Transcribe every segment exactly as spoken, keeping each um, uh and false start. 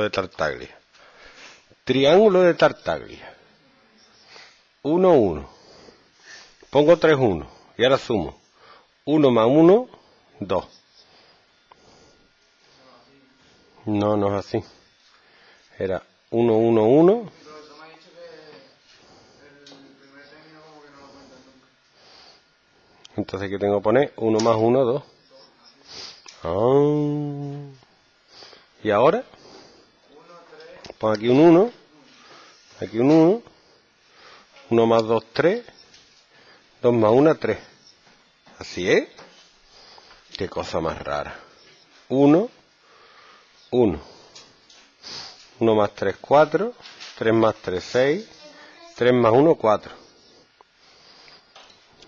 de Tartaglia. Triángulo de Tartaglia. uno, uno. Pongo tres, uno. Y ahora sumo. uno más uno, dos. No, no es así. Era uno, uno, uno. Entonces, ¿qué tengo que poner? uno más uno, dos. Oh. Y ahora, pon aquí un uno, aquí un uno, uno más dos, tres, dos más uno, tres. Así es. Qué cosa más rara. uno, uno. uno más tres, cuatro. tres más tres, seis. tres más uno, cuatro.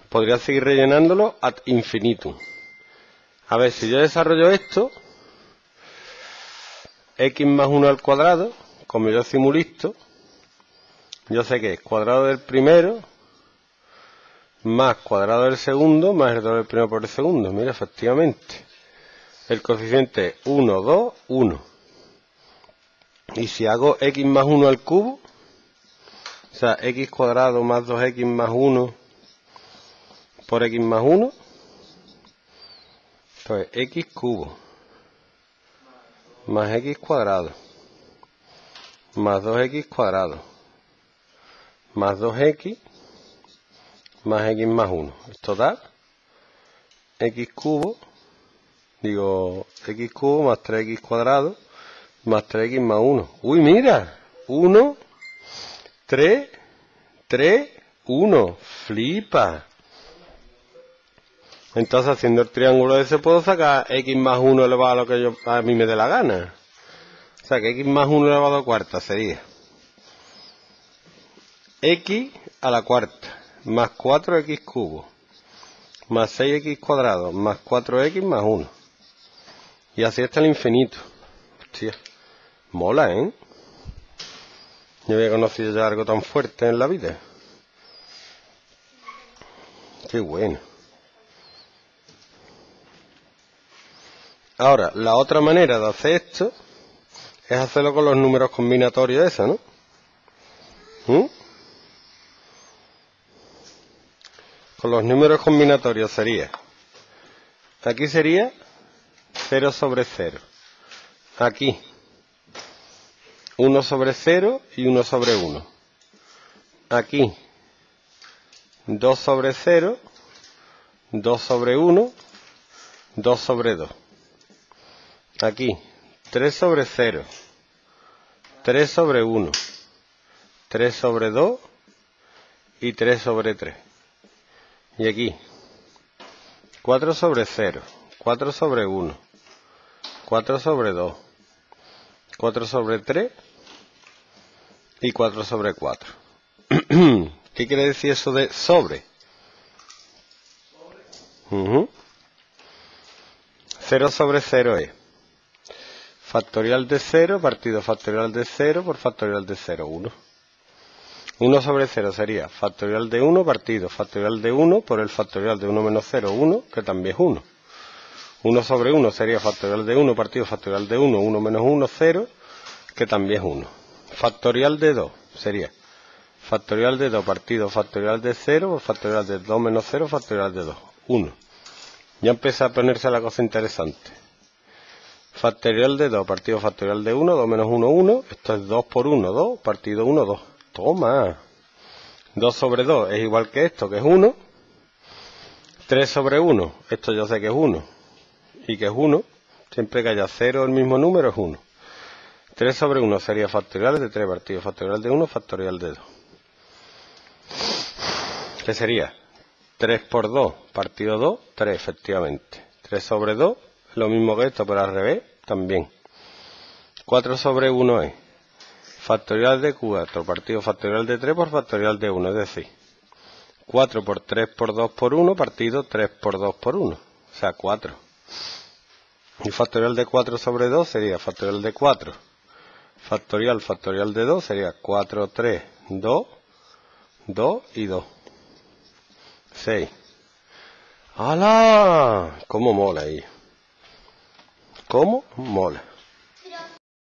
Podría seguir rellenándolo ad infinitum. A ver, si yo desarrollo esto, x más uno al cuadrado, como yo soy muy listo, yo sé que es cuadrado del primero, más cuadrado del segundo, más el doble del primero por el segundo. Mira, efectivamente, el coeficiente es uno, dos, uno. Y si hago x más uno al cubo, o sea, x cuadrado más dos x más uno, por x más uno, entonces x cubo más x cuadrado más dos x cuadrado más dos x más x más uno. Esto da x cubo, digo x cubo más tres x cuadrado más tres x más uno. Uy, mira, uno, tres, tres, uno. Flipa. Entonces, haciendo el triángulo ese, puedo sacar x más uno elevado a lo que yo, a mí me dé la gana. O sea, que x más uno elevado a cuarta sería x a la cuarta más cuatro x cubo más seis x cuadrado más cuatro x más uno. Y así hasta el infinito. Hostia, mola, ¿eh? Yo había conocido ya algo tan fuerte en la vida. Qué bueno. Ahora, la otra manera de hacer esto es hacerlo con los números combinatorios esa, ¿no? ¿Mm? Con los números combinatorios sería, aquí sería cero sobre cero, aquí uno sobre cero y uno sobre uno, aquí dos sobre cero, dos sobre uno, dos sobre dos. Aquí, tres sobre cero, tres sobre uno, tres sobre dos y tres sobre tres. Y aquí, cuatro sobre cero, cuatro sobre uno, cuatro sobre dos, cuatro sobre tres y cuatro sobre cuatro. ¿Qué quiere decir eso de sobre? Uh-huh. cero sobre cero es factorial de cero, partido factorial de cero por factorial de cero, uno. uno sobre cero sería factorial de uno, partido factorial de uno por el factorial de uno menos cero, uno, que también es uno. uno sobre uno sería factorial de uno, partido factorial de uno, uno menos uno, cero, que también es uno. Factorial de dos sería factorial de dos, partido factorial de cero por factorial de dos menos cero, factorial de dos, uno. Ya empieza a ponerse la cosa interesante. Factorial de dos, partido factorial de uno, dos menos uno, uno. Esto es dos por uno, dos, partido uno, dos. Toma. dos sobre dos es igual que esto, que es uno. tres sobre uno, esto yo sé que es uno. Y que es uno, siempre que haya cero el mismo número es uno. tres sobre uno sería factorial de tres, partido factorial de uno, factorial de dos. ¿Qué sería? tres por dos, partido dos, tres, efectivamente. tres sobre dos. Lo mismo que esto, pero al revés, también. cuatro sobre uno es factorial de cuatro, partido factorial de tres por factorial de uno, es decir, cuatro por tres por dos por uno, partido tres por dos por uno, o sea, cuatro. Y factorial de cuatro sobre dos sería factorial de cuatro, factorial, factorial de dos sería cuatro, tres, dos, dos y dos. seis. ¡Hala! ¿Cómo mola ahí? ¿Cómo mola?